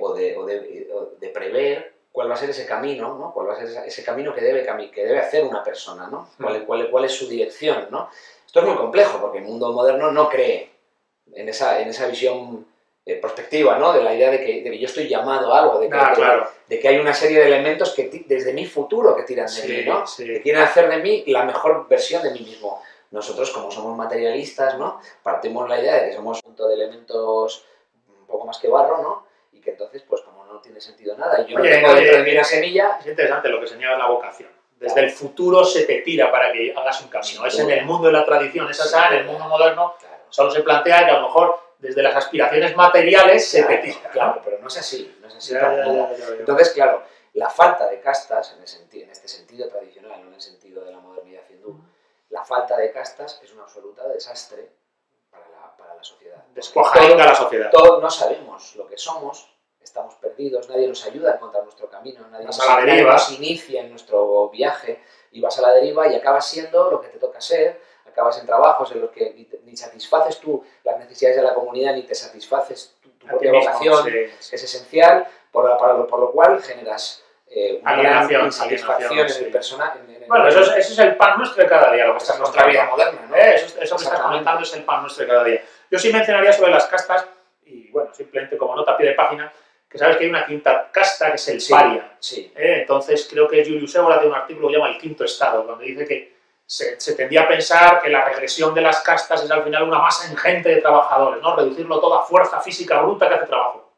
o de prever cuál va a ser ese camino, ¿no? Cuál va a ser ese camino que debe hacer una persona, ¿no? Cuál es su dirección, ¿no? Esto es muy complejo porque el mundo moderno no cree en esa visión perspectiva, ¿no? De la idea de que yo estoy llamado a algo, de que, de que hay una serie de elementos que desde mi futuro que tiran de mí, ¿no? Que quieren hacer de mí la mejor versión de mí mismo. Nosotros, como somos materialistas, ¿no? Partimos la idea de que somos un montón de elementos un poco más que barro, ¿no? Y que entonces, pues como no tiene sentido nada, y yo no tengo dentro de mí una semilla... Es interesante lo que señala la vocación. Desde el futuro se te tira para que hagas un camino. Es en el mundo de la tradición, es así, en el mundo moderno solo se plantea que a lo mejor desde las aspiraciones materiales se te tira. Claro, pero no es así, no es así. Entonces, claro, la falta de castas, en este sentido tradicional, no en el sentido de la modernidad hindú, la falta de castas es un absoluto desastre para la sociedad. Despoja la sociedad. Todos no sabemos lo que somos. Estamos perdidos, nadie nos ayuda a encontrar nuestro camino, nadie nos inicia en nuestro viaje, y vas a la deriva y acabas siendo lo que te toca ser, acabas en trabajos en los que ni satisfaces tú las necesidades de la comunidad, ni te satisfaces tu propia vocación, es esencial, por lo cual generas una gran insatisfacción en el personaje. Bueno, eso es el pan nuestro de cada día, lo que está en nuestra vida moderna, ¿no? Eso que estás comentando es el pan nuestro de cada día. Yo sí mencionaría sobre las castas, y bueno, simplemente como nota a pie de página, que sabes que hay una quinta casta que es el paria. Entonces creo que Julius Evola tiene un artículo que llama El Quinto Estado, donde dice que se tendía a pensar que la regresión de las castas es al final una masa ingente de trabajadores, ¿no? Reducirlo todo a fuerza física bruta que hace trabajo.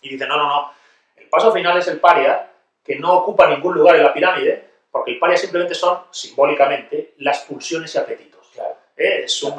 Y dice, no, no, no, el paso final es el paria, que no ocupa ningún lugar en la pirámide, porque el paria simplemente son, simbólicamente, las pulsiones y apetitos. Claro. Es un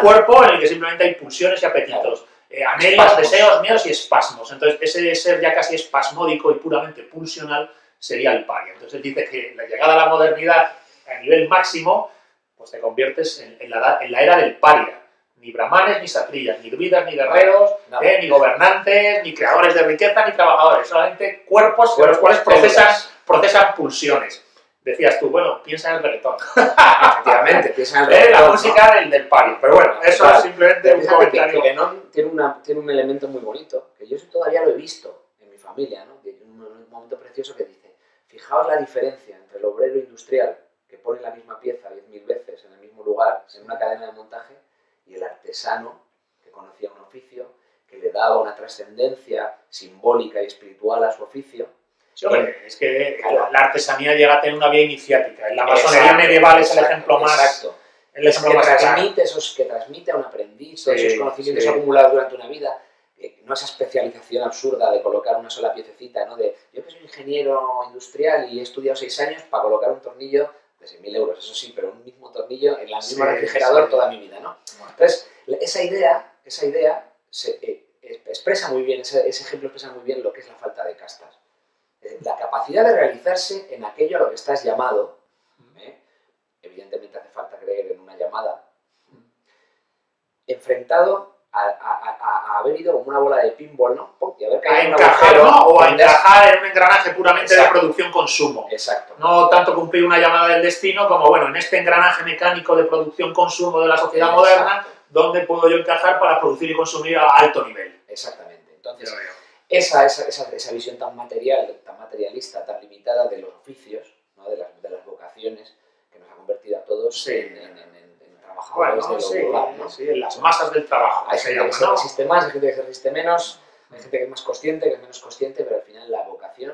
cuerpo en el que simplemente hay pulsiones y apetitos. Claro. Anhelos, deseos, miedos y espasmos. Entonces, ese de ser ya casi espasmódico y puramente pulsional sería el paria. Entonces, él dice que la llegada a la modernidad a nivel máximo, pues te conviertes en la era del paria. Ni brahmanes, ni satrías, ni druidas, ni guerreros, ni gobernantes, ni creadores de riqueza, ni trabajadores. Solamente cuerpos en los cuales procesan pulsiones. Decías tú, bueno, piensa en el reggaetón. Efectivamente, piensa en el reggaetón. La música del pario. Pero bueno, eso es simplemente un comentario. Que Guénon tiene un elemento muy bonito, que yo todavía lo he visto en mi familia, ¿no? Un momento precioso que dice, fijaos la diferencia entre el obrero industrial, que pone la misma pieza 10.000 veces en el mismo lugar, en una cadena de montaje, y el artesano, que conocía un oficio, que le daba una trascendencia simbólica y espiritual a su oficio. Sí, es que la artesanía llega a tener una vía iniciática. La masonería medieval es el ejemplo más... Exacto. El ejemplo que transmite a un aprendiz, esos conocimientos acumulados durante una vida, no esa especialización absurda de colocar una sola piececita, ¿no? De, yo que soy ingeniero industrial y he estudiado 6 años para colocar un tornillo de 6.000 euros, eso sí, pero un mismo tornillo en el mismo refrigerador toda mi vida, ¿no? Bueno. Entonces, esa idea expresa muy bien, ese ejemplo expresa muy bien lo que es la falta de castas. La capacidad de realizarse en aquello a lo que estás llamado, evidentemente hace falta creer en una llamada, enfrentado a haber ido como una bola de pinball, ¿no? Y haber caído en un agujero, ¿no? O a encajar en un engranaje puramente de producción-consumo. Exacto. No tanto cumplir una llamada del destino como, bueno, en este engranaje mecánico de producción-consumo de la sociedad moderna, ¿dónde puedo yo encajar para producir y consumir a alto nivel? Exactamente. Entonces... Esa visión tan material, tan materialista, tan limitada de los oficios, ¿no? de las vocaciones, que nos ha convertido a todos en trabajadores en las masas del trabajo. Hay gente que resiste más, hay gente que resiste menos, hay gente que es más consciente, que es menos consciente, pero al final la vocación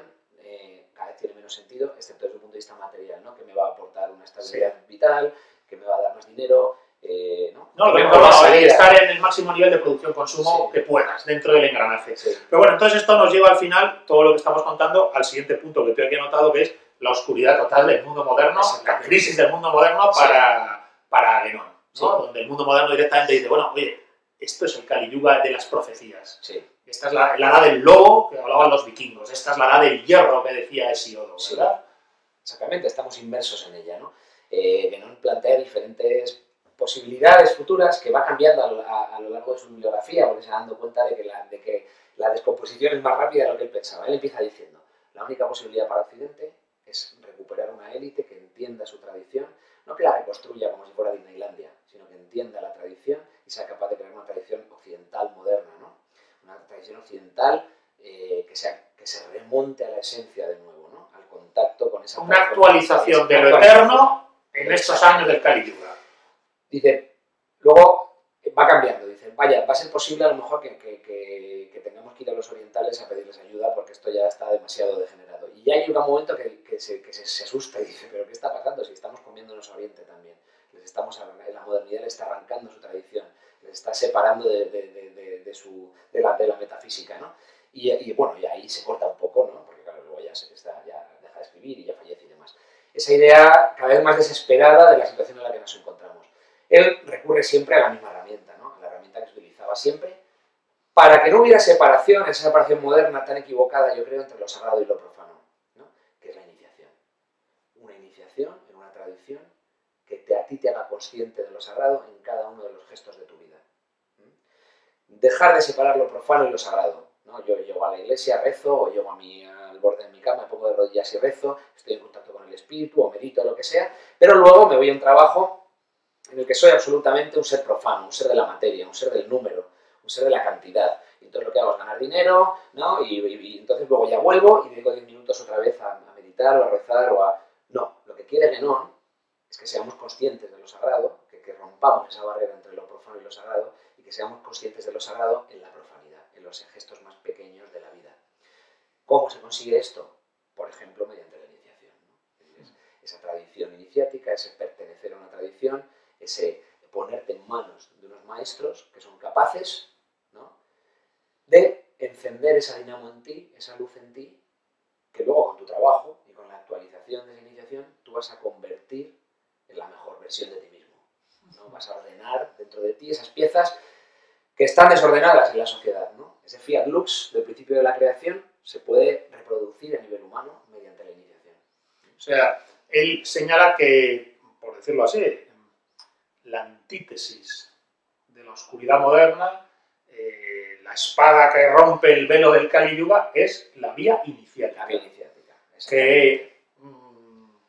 cada vez tiene menos sentido, excepto desde el punto de vista material, ¿no? Que me va a aportar una estabilidad vital, que me va a dar más dinero... hay que estar en el máximo nivel de producción-consumo que puedas, dentro del engranaje. Pero bueno, entonces esto nos lleva al final, todo lo que estamos contando, al siguiente punto que te he anotado, que es la oscuridad total del mundo moderno, la crisis del mundo moderno para Guénon, ¿no? Donde el mundo moderno directamente dice, bueno, oye, esto es el Kali Yuga de las profecías. Esta es la edad del lobo que hablaban los vikingos, esta es la edad del hierro que decía Hesiodo, ¿verdad? Exactamente, estamos inmersos en ella, ¿no? Guénon plantea diferentes posibilidades futuras que va cambiando a lo largo de su bibliografía, porque se va dando cuenta de que la descomposición es más rápida de lo que él pensaba. Él empieza diciendo, la única posibilidad para Occidente es recuperar una élite que entienda su tradición, no que la reconstruya como si fuera Disneylandia, sino que entienda la tradición y sea capaz de crear una tradición occidental moderna, ¿no? Una tradición occidental que se remonte a la esencia de nuevo, ¿no? Al contacto con esa... Una actualización de lo eterno en estos años del Kali Yuga. Dice, luego va cambiando, dice, va vaya, va a ser posible a lo mejor que tengamos que ir a los orientales a pedirles ayuda porque esto ya está demasiado degenerado. Y ya llega un momento que se asusta y dice, pero ¿qué está pasando? Si estamos comiéndonos a Oriente también. La modernidad les está arrancando su tradición, les está separando de la metafísica, ¿no? Y bueno, y ahí se corta un poco, ¿no? Porque claro, luego ya deja de escribir y ya fallece y demás. Esa idea cada vez más desesperada de la situación en la que nos encontramos. Él recurre siempre a la misma herramienta, ¿no? A la herramienta que se utilizaba siempre para que no hubiera separación, esa separación moderna tan equivocada, yo creo, entre lo sagrado y lo profano, ¿no? Que es la iniciación. Una iniciación en una tradición que a ti te haga consciente de lo sagrado en cada uno de los gestos de tu vida. Dejar de separar lo profano y lo sagrado, ¿no? Yo llego a la iglesia, rezo, o llego al borde de mi cama, me pongo de rodillas y rezo, estoy en contacto con el espíritu, o medito, lo que sea, pero luego me voy a un trabajo en el que soy absolutamente un ser profano, un ser de la materia, un ser del número, un ser de la cantidad. Y entonces lo que hago es ganar dinero, ¿no? Y entonces luego ya vuelvo y dedico 10 minutos otra vez a meditar o a rezar o a... No, lo que quiere Guénon es que seamos conscientes de lo sagrado, que rompamos esa barrera entre lo profano y lo sagrado, y que seamos conscientes de lo sagrado en la profanidad, en los gestos más pequeños de la vida. ¿Cómo se consigue esto? Por ejemplo, mediante la iniciación, ¿no? Esa tradición iniciática, ese pertenecer a una tradición, ese ponerte en manos de unos maestros que son capaces, ¿no?, de encender esa dinamo en ti, esa luz en ti, que luego con tu trabajo y con la actualización de esa iniciación tú vas a convertir en la mejor versión de ti mismo, ¿no? Vas a ordenar dentro de ti esas piezas que están desordenadas en la sociedad, ¿no? Ese fiat lux del principio de la creación se puede reproducir a nivel humano mediante la iniciación. O sea, él señala que, por decirlo así, la antítesis de la oscuridad moderna, la espada que rompe el velo del Kali Yuga, es la vía iniciática. La vía iniciática, que,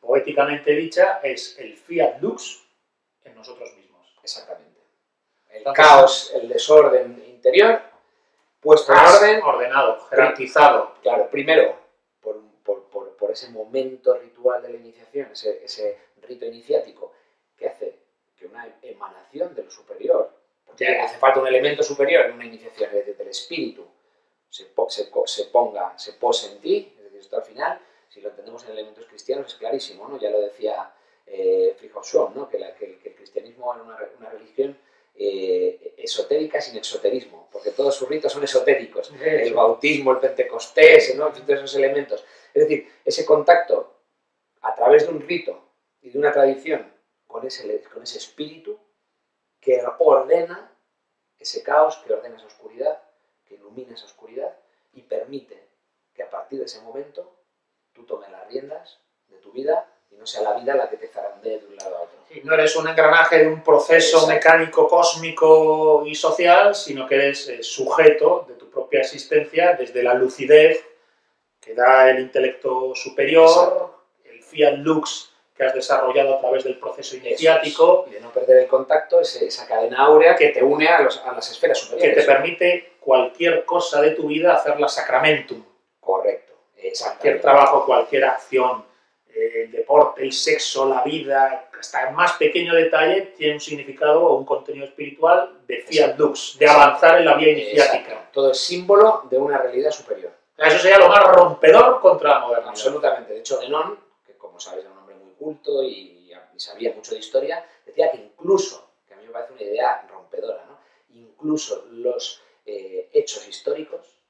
poéticamente dicha, es el fiat lux en nosotros mismos. Exactamente. El caos, el desorden interior, puesto en orden. Ordenado, jerarquizado. Claro, primero, por ese momento ritual de la iniciación, ese rito iniciático, que hace que una emanación del superior, porque hace falta un elemento superior en una iniciación, es decir, del espíritu, se pose en ti, es decir, esto al final, si lo entendemos en elementos cristianos, es clarísimo, ¿no? Ya lo decía Frijolson, ¿no? que el cristianismo era una religión esotérica sin exoterismo, porque todos sus ritos son esotéricos, sí, el bautismo, el pentecostés, ¿no? Todos esos elementos. Es decir, ese contacto a través de un rito y de una tradición con ese espíritu que ordena ese caos, que ordena esa oscuridad, que ilumina esa oscuridad y permite que a partir de ese momento tú tomes las riendas de tu vida y no sea la vida la que te zarandee de un lado a otro. Sí, no eres un engranaje de un proceso mecánico, cósmico y social, sino que eres sujeto de tu propia existencia desde la lucidez que da el intelecto superior, exacto, el fiat lux que has desarrollado a través del proceso iniciático. Y de no perder el contacto, esa cadena áurea que te une a las esferas superiores. Que te permite cualquier cosa de tu vida hacerla sacramentum. Correcto. Cualquier trabajo, cualquier acción, el deporte, el sexo, la vida, hasta el más pequeño detalle, tiene un significado o un contenido espiritual de fiat lux, de avanzar en la vía iniciática. Exacto. Todo es símbolo de una realidad superior. Eso sería lo más rompedor contra la modernidad. Absolutamente. De hecho, Guénon, que como sabéis, culto y sabía mucho de historia, decía que incluso, que a mí me parece una idea rompedora, ¿no?, incluso los hechos históricos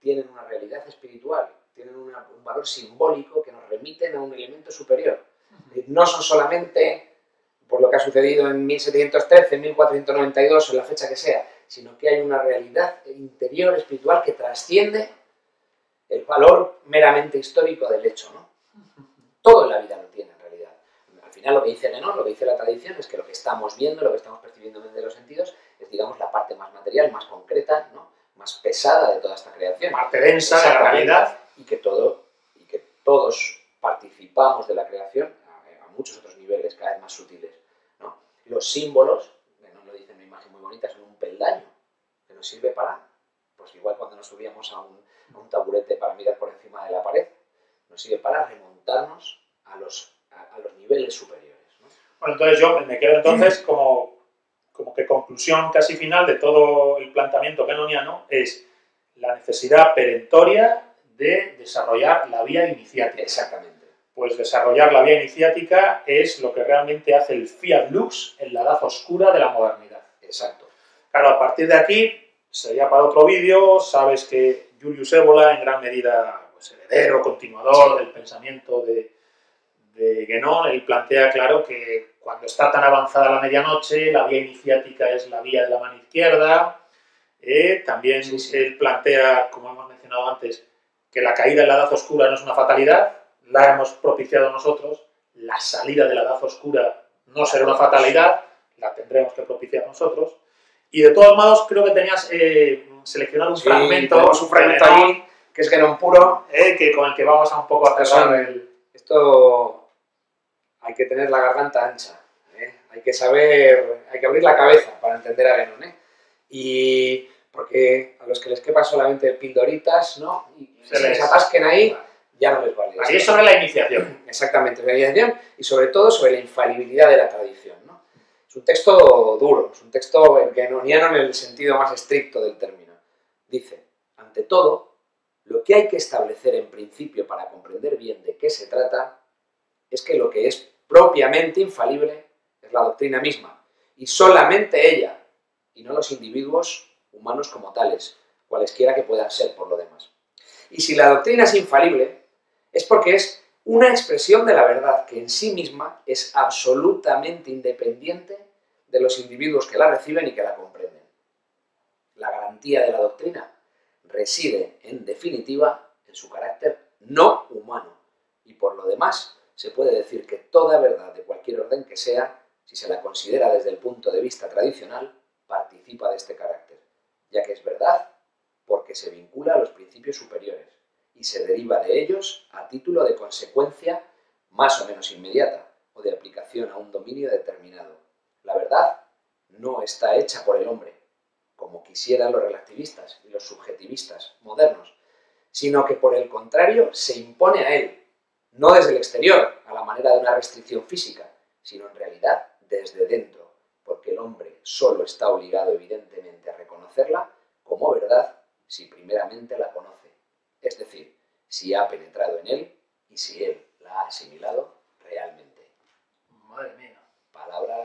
tienen una realidad espiritual, tienen un valor simbólico que nos remiten a un elemento superior. No son solamente por lo que ha sucedido en 1713, en 1492 o en la fecha que sea, sino que hay una realidad interior espiritual que trasciende el valor meramente histórico del hecho, ¿no? Todo en la vida lo tiene, en realidad. Al final lo que dice Guénon, lo que dice la tradición, es que lo que estamos viendo, lo que estamos percibiendo desde los sentidos, es, digamos, la parte más material, más concreta, ¿no?, más pesada de toda esta creación. Parte densa de la realidad. Y que todos participamos de la creación a muchos otros niveles, cada vez más sutiles, ¿no? Los símbolos, Guénon lo dice en una imagen muy bonita, son un peldaño que nos sirve para, pues igual cuando nos subíamos a un taburete para mirar por encima de la pared, nos sirve para remontarnos a los niveles superiores, ¿no? Bueno, entonces yo me quedo como como que conclusión casi final de todo el planteamiento guénoniano es la necesidad perentoria de desarrollar la vía iniciática. Exactamente. Pues desarrollar la vía iniciática es lo que realmente hace el Fiat Lux en la edad oscura de la modernidad. Exacto. Claro, a partir de aquí, sería para otro vídeo, sabes que Julius Evola, en gran medida pues, heredero, continuador del pensamiento de Guénon, él plantea, claro, que cuando está tan avanzada la medianoche, la vía iniciática es la vía de la mano izquierda. También él plantea, como hemos mencionado antes, que la caída en la edad oscura no es una fatalidad, la hemos propiciado nosotros, la salida de la edad oscura no será una fatalidad, la tendremos que propiciar nosotros. Y de todos modos, creo que tenías seleccionado un fragmento. Tenemos un fragmento ahí, que es Guénon puro, que con el que vamos a un poco a cerrar el... Esto hay que tener la garganta ancha, hay que saber, hay que abrir la cabeza para entender a Guénon, Y porque a los que les quepa solamente pildoritas, ¿no? Y se les atasquen ahí, ya no les vale. Así es sobre la iniciación. Exactamente, sobre la iniciación y sobre todo sobre la infalibilidad de la tradición, ¿no? Es un texto duro, es un texto guénoniano en el sentido más estricto del término. Dice, ante todo, lo que hay que establecer en principio para comprender bien de qué se trata es que lo que es propiamente infalible es la doctrina misma, y solamente ella, y no los individuos humanos como tales, cualesquiera que puedan ser por lo demás. Y si la doctrina es infalible, es porque es una expresión de la verdad que en sí misma es absolutamente independiente de los individuos que la reciben y que la comprenden. La garantía de la doctrina reside, en definitiva, en su carácter no humano. Y por lo demás, se puede decir que toda verdad de cualquier orden que sea, si se la considera desde el punto de vista tradicional, participa de este carácter, ya que es verdad porque se vincula a los principios superiores y se deriva de ellos a título de consecuencia más o menos inmediata o de aplicación a un dominio determinado. La verdad no está hecha por el hombre, como quisieran los relativistas y los subjetivistas modernos, sino que por el contrario se impone a él, no desde el exterior, a la manera de una restricción física, sino en realidad desde dentro, porque el hombre solo está obligado evidentemente a reconocerla como verdad si primeramente la conoce, es decir, si ha penetrado en él y si él la ha asimilado realmente. Madre mía. Palabras,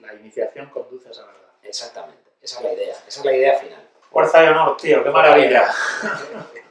La iniciación conduce a esa verdad. Exactamente, esa es la idea final. Fuerza y honor, tío, qué maravilla.